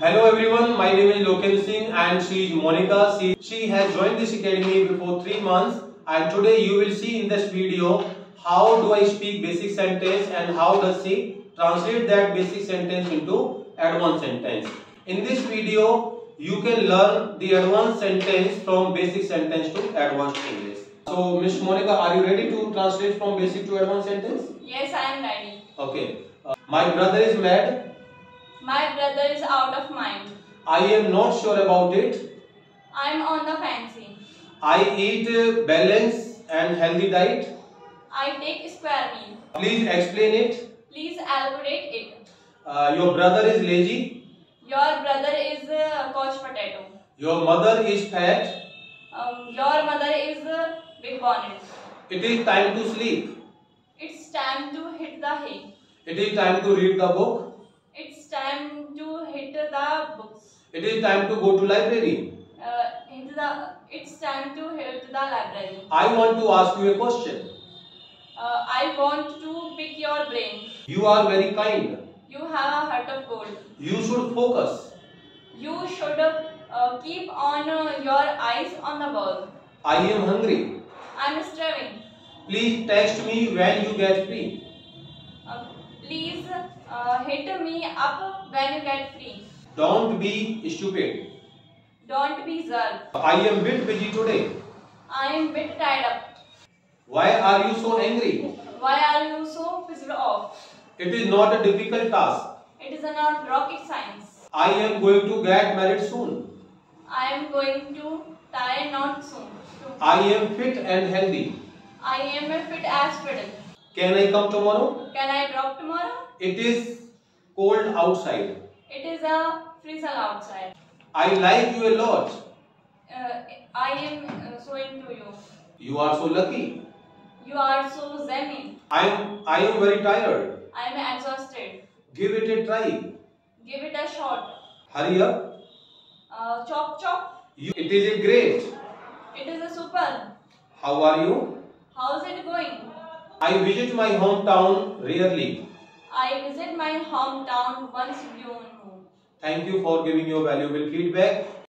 Hello everyone, my name is Lokesh Singh and she is Monica. She has joined this academy before 3 months and today you will see in this video how do I speak basic sentence and how does she translate that basic sentence into advanced sentence. In this video you can learn the advanced sentence from basic sentence to advanced English. So Miss Monica, are you ready to translate from basic to advanced sentence? Yes, I am ready. Okay. My brother is mad. My brother is out of mind. I am not sure about it. I am on the fancy. I eat balanced and healthy diet. I take square meal. Please explain it. Please elaborate it. Your brother is lazy. Your brother is a couch potato. Your mother is fat. Your mother is a big bonnet. It is time to sleep. It's time to hit the hay. It is time to read the book. It's time to hit the books. It is time to go to library. It's time to hit the library. I want to ask you a question. I want to pick your brain. You are very kind. You have a heart of gold. You should focus. You should keep on your eyes on the ball. I am hungry. I am starving. Please text me when you get free. Please hit me up when you get free. Don't be stupid. Don't be dull. I am bit busy today. I am bit tied up. Why are you so angry? Why are you so pissed off? It is not a difficult task. It is not rocket science. I am going to get married soon. I am going to die not soon. I am fit and healthy. I am a fit as fiddle. Can I come tomorrow? Can I drop tomorrow? It is cold outside. It is a drizzle outside. I like you a lot. I am so into you. You are so lucky. You are so zen. I am very tired. I am exhausted. Give it a try. Give it a shot. Hurry up. Chop chop. It is a great. It is a super. How are you? How's it going? I visit my hometown rarely. I visit my hometown once a year. Thank you for giving your valuable feedback.